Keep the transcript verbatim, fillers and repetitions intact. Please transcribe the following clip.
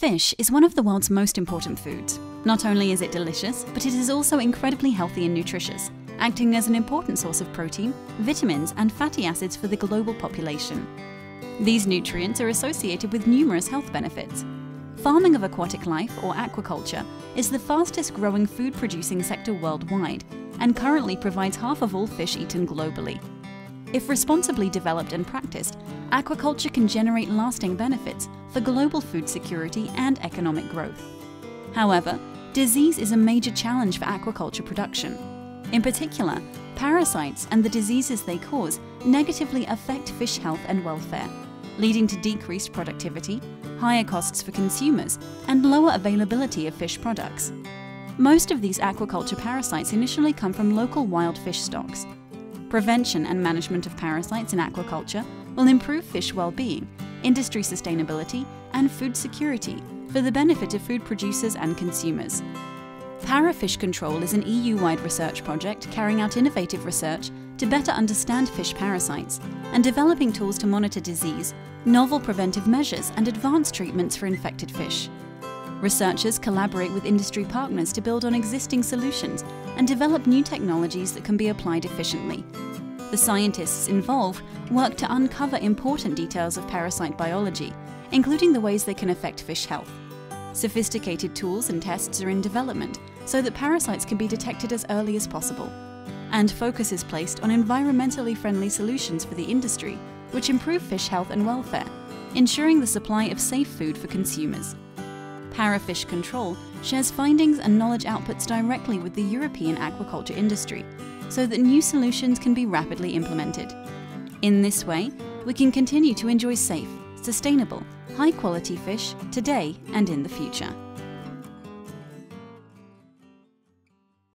Fish is one of the world's most important foods. Not only is it delicious, but it is also incredibly healthy and nutritious, acting as an important source of protein, vitamins, and fatty acids for the global population. These nutrients are associated with numerous health benefits. Farming of aquatic life, or aquaculture, is the fastest growing food-producing sector worldwide and currently provides half of all fish eaten globally. If responsibly developed and practiced, aquaculture can generate lasting benefits for global food security and economic growth. However, disease is a major challenge for aquaculture production. In particular, parasites and the diseases they cause negatively affect fish health and welfare, leading to decreased productivity, higher costs for consumers, and lower availability of fish products. Most of these aquaculture parasites initially come from local wild fish stocks. Prevention and management of parasites in aquaculture will improve fish well-being, industry sustainability, and food security for the benefit of food producers and consumers. ParaFish Control is an E U-wide research project carrying out innovative research to better understand fish parasites and developing tools to monitor disease, novel preventive measures, and advanced treatments for infected fish. Researchers collaborate with industry partners to build on existing solutions and develop new technologies that can be applied efficiently. The scientists involved work to uncover important details of parasite biology, including the ways they can affect fish health. Sophisticated tools and tests are in development so that parasites can be detected as early as possible. And focus is placed on environmentally friendly solutions for the industry, which improve fish health and welfare, ensuring the supply of safe food for consumers. ParaFish Control shares findings and knowledge outputs directly with the European aquaculture industry, so that new solutions can be rapidly implemented. In this way, we can continue to enjoy safe, sustainable, high-quality fish today and in the future.